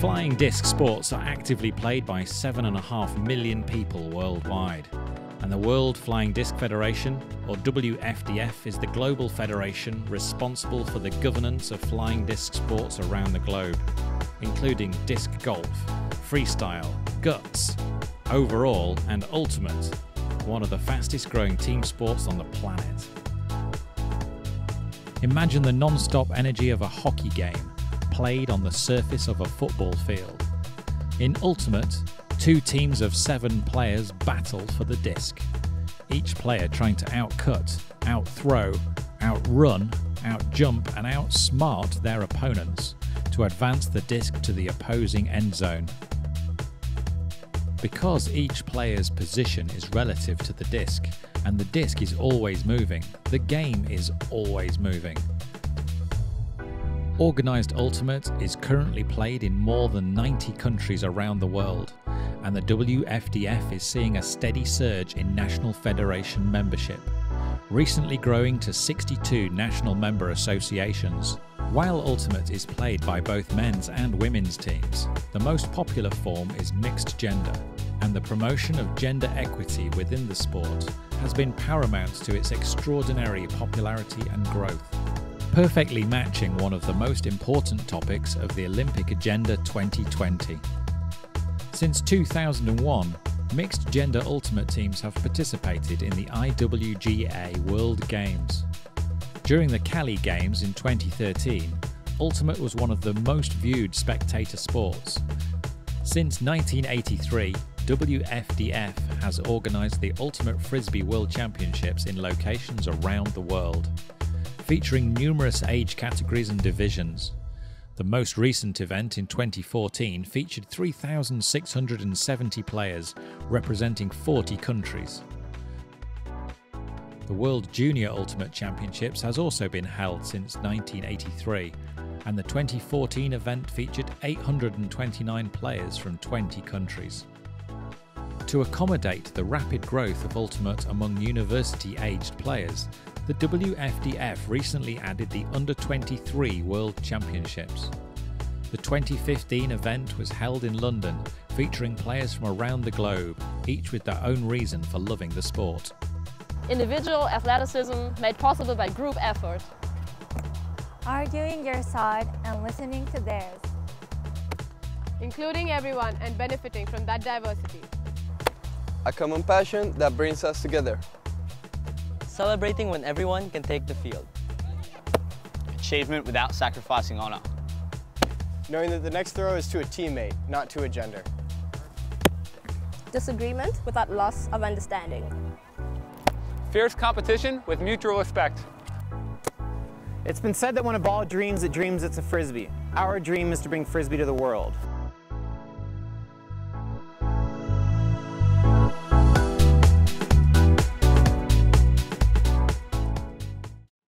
Flying disc sports are actively played by 7.5 million people worldwide, and the World Flying Disc Federation, or WFDF, is the global federation responsible for the governance of flying disc sports around the globe, including disc golf, freestyle, guts, overall and ultimate, one of the fastest growing team sports on the planet. Imagine the non-stop energy of a hockey game played on the surface of a football field. In Ultimate, two teams of 7 players battle for the disc, each player trying to outcut, outthrow, outrun, outjump and outsmart their opponents to advance the disc to the opposing end zone. Because each player's position is relative to the disc, and the disc is always moving, the game is always moving. Organised Ultimate is currently played in more than 90 countries around the world, and the WFDF is seeing a steady surge in national federation membership, recently growing to 62 national member associations. While Ultimate is played by both men's and women's teams, the most popular form is mixed gender, and the promotion of gender equity within the sport has been paramount to its extraordinary popularity and growth, perfectly matching one of the most important topics of the Olympic Agenda 2020. Since 2001, mixed-gender ultimate teams have participated in the IWGA World Games. During the Cali Games in 2013, Ultimate was one of the most viewed spectator sports. Since 1983, WFDF has organised the Ultimate Frisbee World Championships in locations around the world, featuring numerous age categories and divisions. The most recent event in 2014 featured 3,670 players representing 40 countries. The World Junior Ultimate Championships has also been held since 1983, and the 2014 event featured 829 players from 20 countries. To accommodate the rapid growth of Ultimate among university-aged players, the WFDF recently added the Under-23 World Championships. The 2015 event was held in London, featuring players from around the globe, each with their own reason for loving the sport. Individual athleticism made possible by group effort. Arguing your side and listening to theirs. Including everyone and benefiting from that diversity. A common passion that brings us together. Celebrating when everyone can take the field. Achievement without sacrificing honor. Knowing that the next throw is to a teammate, not to a gender. Disagreement without loss of understanding. Fierce competition with mutual respect. It's been said that when a ball dreams, it dreams it's a frisbee. Our dream is to bring frisbee to the world.